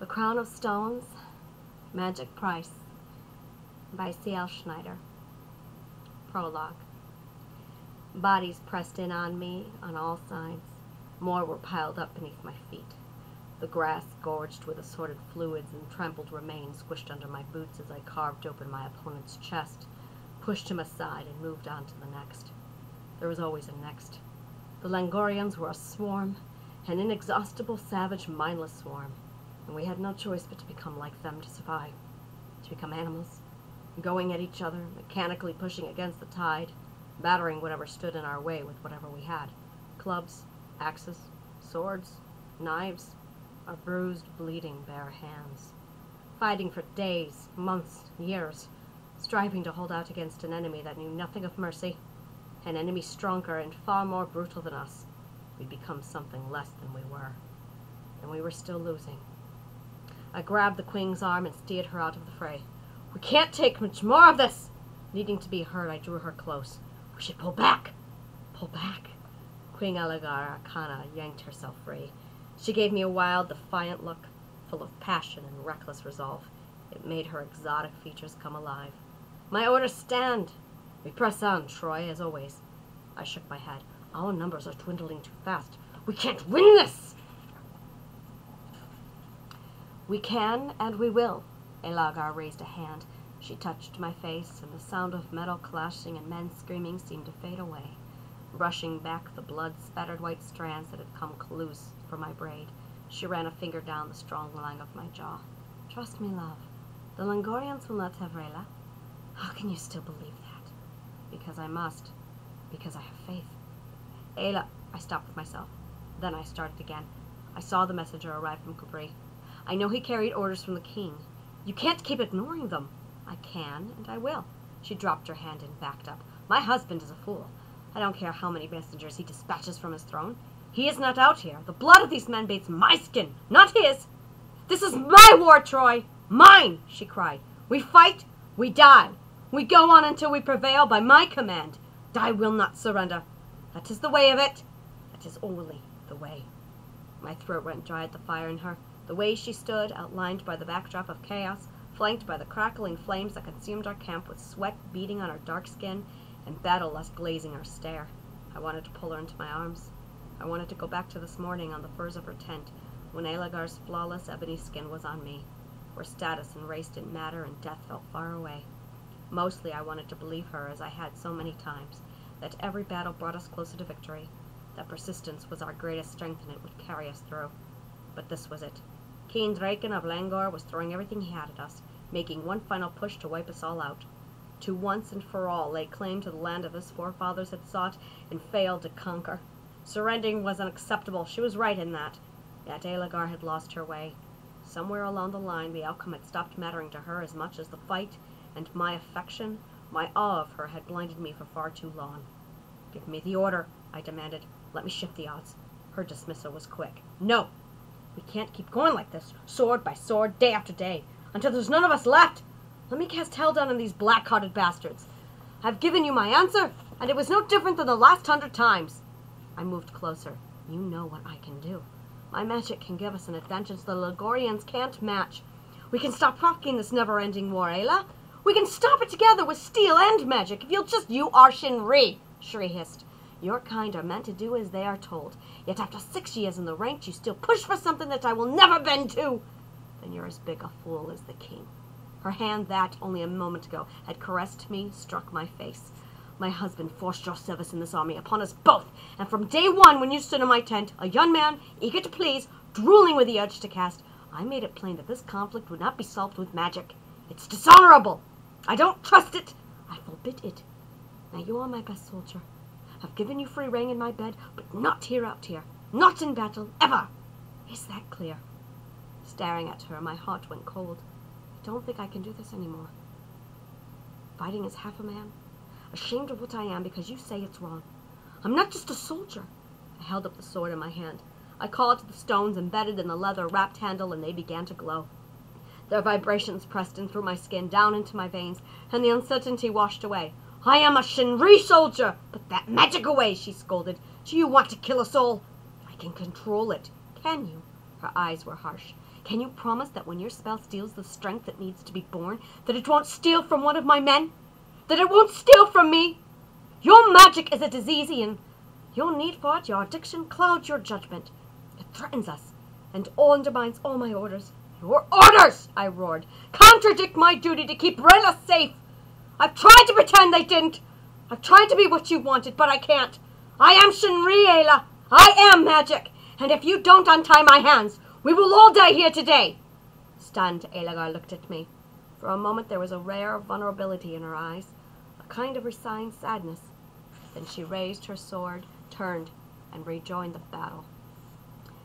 The Crown of Stones, Magic Price by C.L. Schneider. Prologue. Bodies pressed in on me on all sides. More were piled up beneath my feet. The grass gorged with assorted fluids and trampled remains squished under my boots as I carved open my opponent's chest, pushed him aside, and moved on to the next. There was always a next. The Langorians were a swarm, an inexhaustible, savage, mindless swarm, and we had no choice but to become like them to survive, to become animals, going at each other, mechanically pushing against the tide, battering whatever stood in our way with whatever we had. Clubs, axes, swords, knives, our bruised, bleeding, bare hands. Fighting for days, months, years, striving to hold out against an enemy that knew nothing of mercy, an enemy stronger and far more brutal than us. We'd become something less than we were, and we were still losing. I grabbed the queen's arm and steered her out of the fray. "We can't take much more of this!" Needing to be heard, I drew her close. "We should pull back! Pull back!" Queen Aligar Akana yanked herself free. She gave me a wild, defiant look, full of passion and reckless resolve. It made her exotic features come alive. "My orders stand! We press on, Troy, as always." I shook my head. "Our numbers are dwindling too fast. We can't win this!" "We can, and we will." Elagar raised a hand. She touched my face, and the sound of metal clashing and men screaming seemed to fade away, brushing back the blood-spattered white strands that had come loose from my braid. She ran a finger down the strong line of my jaw. "Trust me, love. The Langorians will not have Rayla." "How can you still believe that?" "Because I must. Because I have faith." "Ayla," I stopped myself. Then I started again. "I saw the messenger arrive from Kabri. I know he carried orders from the king. You can't keep ignoring them." "I can, and I will." She dropped her hand and backed up. "My husband is a fool. I don't care how many messengers he dispatches from his throne. He is not out here. The blood of these men bathes my skin, not his. This is my war, Troy. Mine," she cried. "We fight, we die. We go on until we prevail by my command. I will not surrender. That is the way of it. That is only the way." My throat went dry at the fire in her. The way she stood, outlined by the backdrop of chaos, flanked by the crackling flames that consumed our camp with sweat beading on her dark skin and battle lust glazing her stare. I wanted to pull her into my arms. I wanted to go back to this morning on the furs of her tent, when Elagar's flawless ebony skin was on me, where status and race didn't matter and death felt far away. Mostly I wanted to believe her, as I had so many times, that every battle brought us closer to victory, that persistence was our greatest strength and it would carry us through. But this was it. King Draken of Langor was throwing everything he had at us, making one final push to wipe us all out, to once and for all lay claim to the land of his forefathers had sought and failed to conquer. Surrendering was unacceptable. She was right in that. Yet Elagar had lost her way. Somewhere along the line, the outcome had stopped mattering to her as much as the fight, and my affection, my awe of her, had blinded me for far too long. "Give me the order," I demanded. "Let me shift the odds." Her dismissal was quick. "No! We can't keep going like this, sword by sword, day after day, until there's none of us left. Let me cast hell down on these black-hearted bastards. I've given you my answer, and it was no different than the last 100 times." I moved closer. "You know what I can do. My magic can give us an advantage the Langorians can't match. We can stop provoking this never-ending war, Rayla. We can stop it together with steel and magic, if you'll just—" "You are Shinree," Shinree hissed. "Your kind are meant to do as they are told. Yet after 6 years in the ranks, you still push for something that I will never bend to. And you're as big a fool as the king." Her hand that, only a moment ago, had caressed me, struck my face. "My husband forced your service in this army upon us both, and from day one when you stood in my tent, a young man, eager to please, drooling with the urge to cast, I made it plain that this conflict would not be solved with magic. It's dishonorable! I don't trust it. I forbid it. Now you are my best soldier. I've given you free rein in my bed, but not here out here. Not in battle, ever. Is that clear?" Staring at her, my heart went cold. I don't think I can do this anymore. Fighting as half a man. Ashamed of what I am because you say it's wrong. I'm not just a soldier. I held up the sword in my hand. I called to the stones embedded in the leather-wrapped handle, and they began to glow. Their vibrations pressed in through my skin, down into my veins, and the uncertainty washed away. "I am a Shinree soldier! Put that magic away!" she scolded. "Do you want to kill us all?" "I can control it." "Can you?" Her eyes were harsh. Can you promise that when your spell steals the strength that needs to be born, that it won't steal from one of my men? That it won't steal from me? Your magic is a disease, Ian. Your need for it, your addiction, clouds your judgment. It threatens us, and undermines all my orders. Your orders, I roared, contradict my duty to keep Rella safe. I've tried to pretend they didn't. I've tried to be what you wanted, but I can't. I am Shinree, Rayla. I am magic. And if you don't untie my hands, we will all die here today. Stunned, Elagar looked at me. For a moment there was a rare vulnerability in her eyes, a kind of resigned sadness. Then she raised her sword, turned, and rejoined the battle.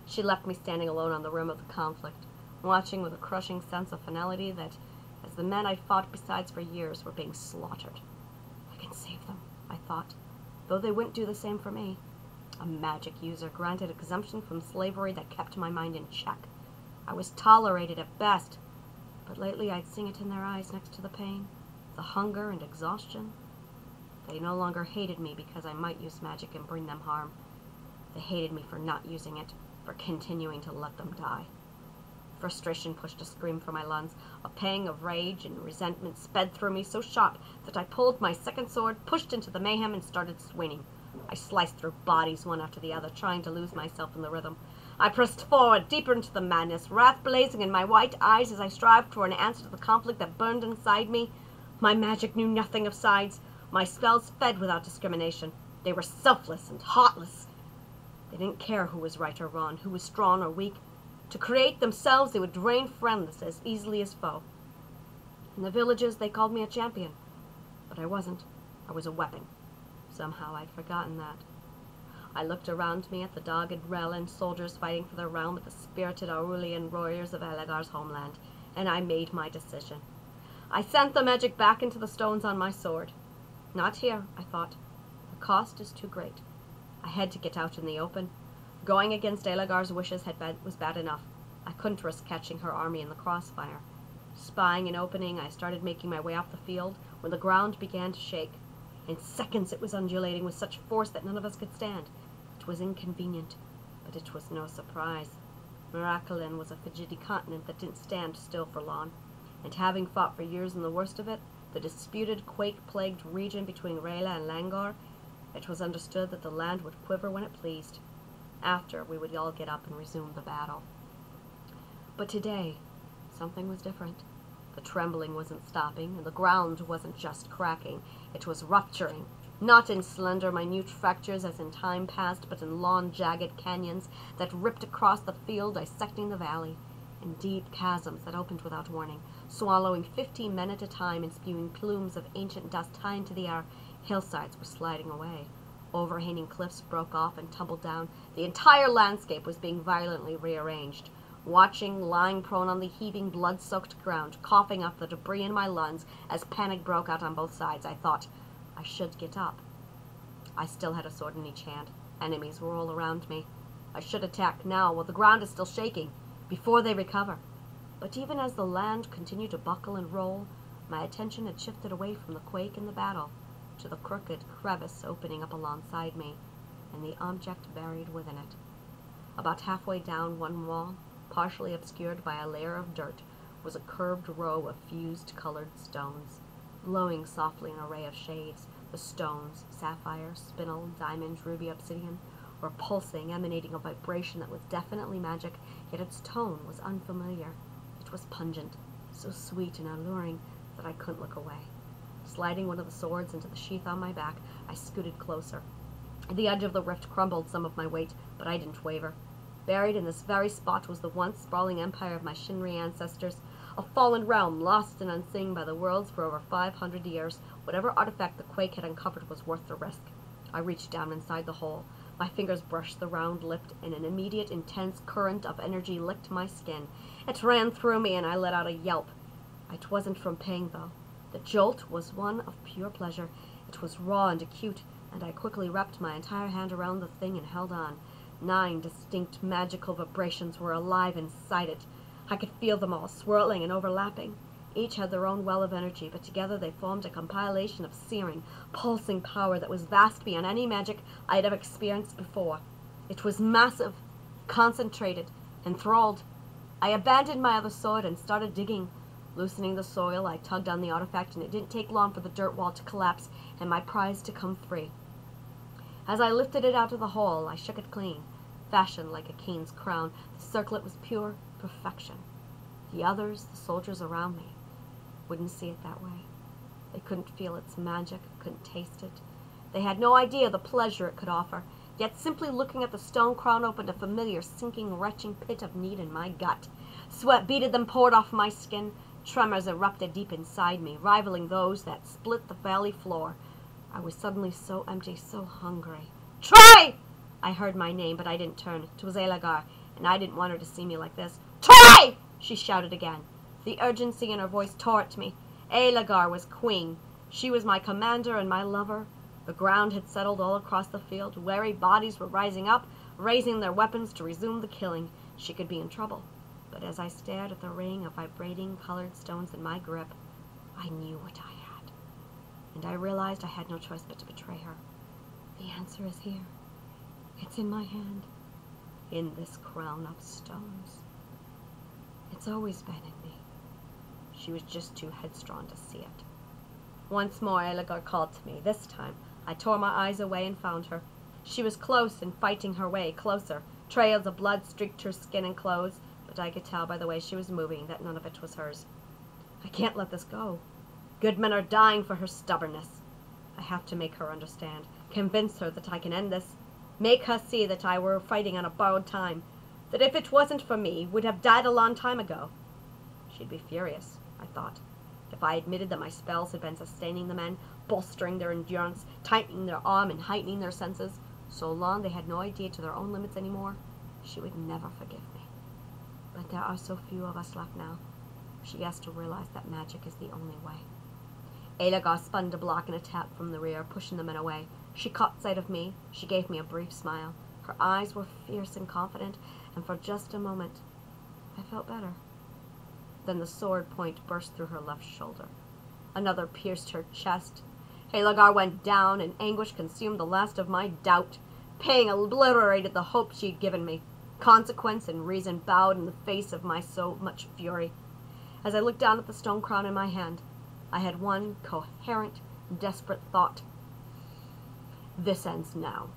She left me standing alone on the rim of the conflict, watching with a crushing sense of finality that, as the men I fought besides for years, were being slaughtered. I can save them, I thought, though they wouldn't do the same for me. A magic user granted exemption from slavery that kept my mind in check. I was tolerated at best, but lately I'd seen it in their eyes next to the pain, the hunger and exhaustion. They no longer hated me because I might use magic and bring them harm. They hated me for not using it, for continuing to let them die. Frustration pushed a scream from my lungs. A pang of rage and resentment sped through me, so sharp that I pulled my second sword, pushed into the mayhem, and started swinging. I sliced through bodies one after the other, trying to lose myself in the rhythm. I pressed forward, deeper into the madness, wrath blazing in my white eyes as I strived for an answer to the conflict that burned inside me. My magic knew nothing of sides. My spells fed without discrimination. They were selfless and heartless. They didn't care who was right or wrong, who was strong or weak. To create themselves, they would drain friendless as easily as foe. In the villages, they called me a champion. But I wasn't. I was a weapon. Somehow I'd forgotten that. I looked around me at the dogged Rellan soldiers fighting for their realm, at the spirited Aurelian warriors of Elagar's homeland, and I made my decision. I sent the magic back into the stones on my sword. Not here, I thought. The cost is too great. I had to get out in the open. Going against Elagar's wishes was bad enough. I couldn't risk catching her army in the crossfire. Spying an opening, I started making my way off the field when the ground began to shake. In seconds it was undulating with such force that none of us could stand. It was inconvenient, but it was no surprise. Mirra'kelan was a fidgety continent that didn't stand still for long, and having fought for years in the worst of it, the disputed, quake-plagued region between Rayla and Langor, it was understood that the land would quiver when it pleased. After, we would all get up and resume the battle. But today, something was different. The trembling wasn't stopping, and the ground wasn't just cracking. It was rupturing, not in slender, minute fractures as in time past, but in long, jagged canyons that ripped across the field, dissecting the valley, in deep chasms that opened without warning, swallowing 15 men at a time and spewing plumes of ancient dust high into the air. Hillsides were sliding away. Overhanging cliffs broke off and tumbled down. The entire landscape was being violently rearranged. Watching, lying prone on the heaving, blood-soaked ground, coughing up the debris in my lungs as panic broke out on both sides, I thought, I should get up. I still had a sword in each hand. Enemies were all around me. I should attack now while the ground is still shaking, before they recover. But even as the land continued to buckle and roll, my attention had shifted away from the quake and the battle to the crooked crevice opening up alongside me, and the object buried within it. About halfway down one wall, partially obscured by a layer of dirt, was a curved row of fused colored stones, glowing softly in an array of shades. The stones, sapphire, spinel, diamond, ruby, obsidian, were pulsing, emanating a vibration that was definitely magic, yet its tone was unfamiliar. It was pungent, so sweet and alluring that I couldn't look away. Sliding one of the swords into the sheath on my back, I scooted closer. The edge of the rift crumbled some of my weight, but I didn't waver. Buried in this very spot was the once sprawling empire of my Shinree ancestors, a fallen realm lost and unseen by the worlds for over 500 years. Whatever artifact the quake had uncovered was worth the risk. I reached down inside the hole. My fingers brushed the round lip, and an immediate, intense current of energy licked my skin. It ran through me, and I let out a yelp. It wasn't from pain, though. The jolt was one of pure pleasure. It was raw and acute, and I quickly wrapped my entire hand around the thing and held on. 9 distinct magical vibrations were alive inside it. I could feel them all swirling and overlapping. Each had their own well of energy, but together they formed a compilation of searing, pulsing power that was vast beyond any magic I had ever experienced before. It was massive, concentrated, enthralled. I abandoned my other sword and started digging. Loosening the soil, I tugged on the artifact, and it didn't take long for the dirt wall to collapse and my prize to come free. As I lifted it out of the hole, I shook it clean. Fashioned like a king's crown, the circlet was pure perfection. The others, the soldiers around me, wouldn't see it that way. They couldn't feel its magic, couldn't taste it. They had no idea the pleasure it could offer, yet simply looking at the stone crown opened a familiar, sinking, retching pit of need in my gut. Sweat beaded them, poured off my skin. Tremors erupted deep inside me, rivaling those that split the valley floor. I was suddenly so empty, so hungry. Troy! I heard my name, but I didn't turn. It was Elagar, and I didn't want her to see me like this. Troy! She shouted again. The urgency in her voice tore at me. Elagar was queen. She was my commander and my lover. The ground had settled all across the field. Wary bodies were rising up, raising their weapons to resume the killing. She could be in trouble. But as I stared at the ring of vibrating colored stones in my grip, I knew what I had. And I realized I had no choice but to betray her. The answer is here. It's in my hand. In this crown of stones. It's always been in me. She was just too headstrong to see it. Once more, Elagar called to me. This time, I tore my eyes away and found her. She was close and fighting her way closer. Trails of blood streaked her skin and clothes, but I could tell by the way she was moving that none of it was hers. I can't let this go. Good men are dying for her stubbornness. I have to make her understand, convince her that I can end this, make her see that I were fighting on a borrowed time, that if it wasn't for me, would have died a long time ago. She'd be furious, I thought. If I admitted that my spells had been sustaining the men, bolstering their endurance, tightening their arm, and heightening their senses, so long they had no idea to their own limits anymore, she would never forgive me. But there are so few of us left now. She has to realize that magic is the only way. Elagar spun to block and a tap from the rear, pushing the men away. She caught sight of me. She gave me a brief smile. Her eyes were fierce and confident, and for just a moment, I felt better. Then the sword point burst through her left shoulder. Another pierced her chest. Elagar went down, and anguish consumed the last of my doubt. Pain obliterated the hope she had given me. Consequence and reason bowed in the face of my so much fury. As I looked down at the stone crown in my hand, I had one coherent, desperate thought. This ends now.